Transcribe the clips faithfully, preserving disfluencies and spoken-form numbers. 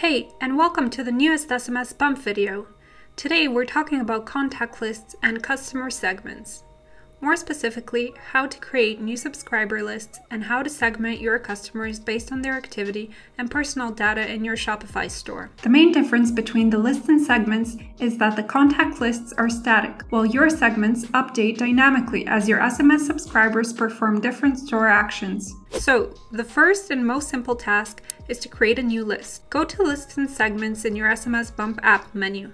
Hey, and welcome to the newest S M S Bump video. Today we're talking about contact lists and customer segments. More specifically, how to create new subscriber lists and how to segment your customers based on their activity and personal data in your Shopify store. The main difference between the lists and segments is that the contact lists are static, while your segments update dynamically as your S M S subscribers perform different store actions. So, the first and most simple task is to create a new list. Go to Lists and Segments in your S M S Bump app menu.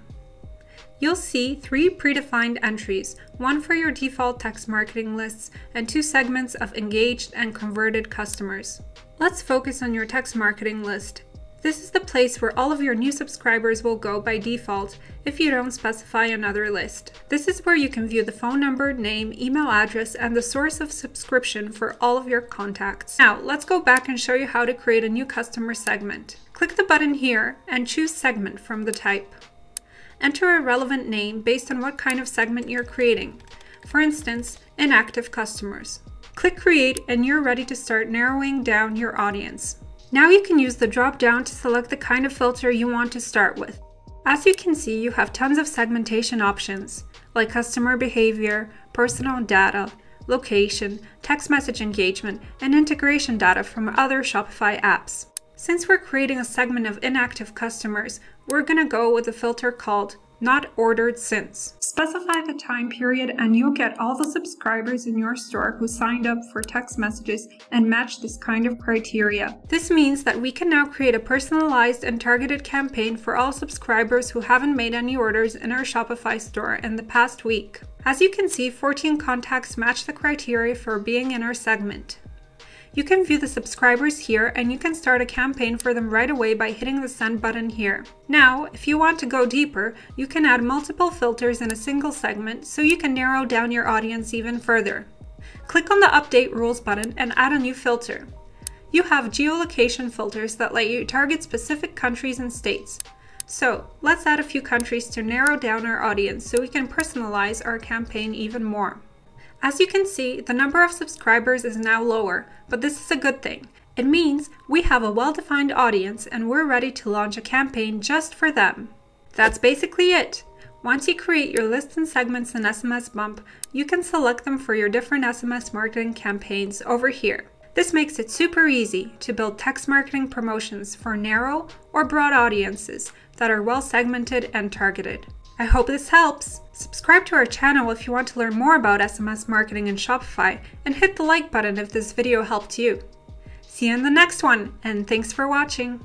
You'll see three predefined entries, one for your default text marketing lists and two segments of engaged and converted customers. Let's focus on your text marketing list. This is the place where all of your new subscribers will go by default if you don't specify another list. This is where you can view the phone number, name, email address, and the source of subscription for all of your contacts. Now, let's go back and show you how to create a new customer segment. Click the button here and choose Segment from the type. Enter a relevant name based on what kind of segment you're creating. For instance, inactive customers. Click Create and you're ready to start narrowing down your audience. Now you can use the drop-down to select the kind of filter you want to start with. As you can see, you have tons of segmentation options, like customer behavior, personal data, location, text message engagement, and integration data from other Shopify apps. Since we're creating a segment of inactive customers, we're going to go with a filter called Not Ordered Since. Specify the time period and you'll get all the subscribers in your store who signed up for text messages and match this kind of criteria. This means that we can now create a personalized and targeted campaign for all subscribers who haven't made any orders in our Shopify store in the past week. As you can see, fourteen contacts match the criteria for being in our segment. You can view the subscribers here and you can start a campaign for them right away by hitting the send button here. Now, if you want to go deeper, you can add multiple filters in a single segment so you can narrow down your audience even further. Click on the Update Rules button and add a new filter. You have geolocation filters that let you target specific countries and states. So, let's add a few countries to narrow down our audience so we can personalize our campaign even more. As you can see, the number of subscribers is now lower, but this is a good thing. It means we have a well-defined audience and we're ready to launch a campaign just for them. That's basically it. Once you create your lists and segments in S M S Bump, you can select them for your different S M S marketing campaigns over here. This makes it super easy to build text marketing promotions for narrow or broad audiences that are well segmented and targeted. I hope this helps. Subscribe to our channel if you want to learn more about S M S marketing and Shopify, and hit the like button if this video helped you. See you in the next one, and thanks for watching.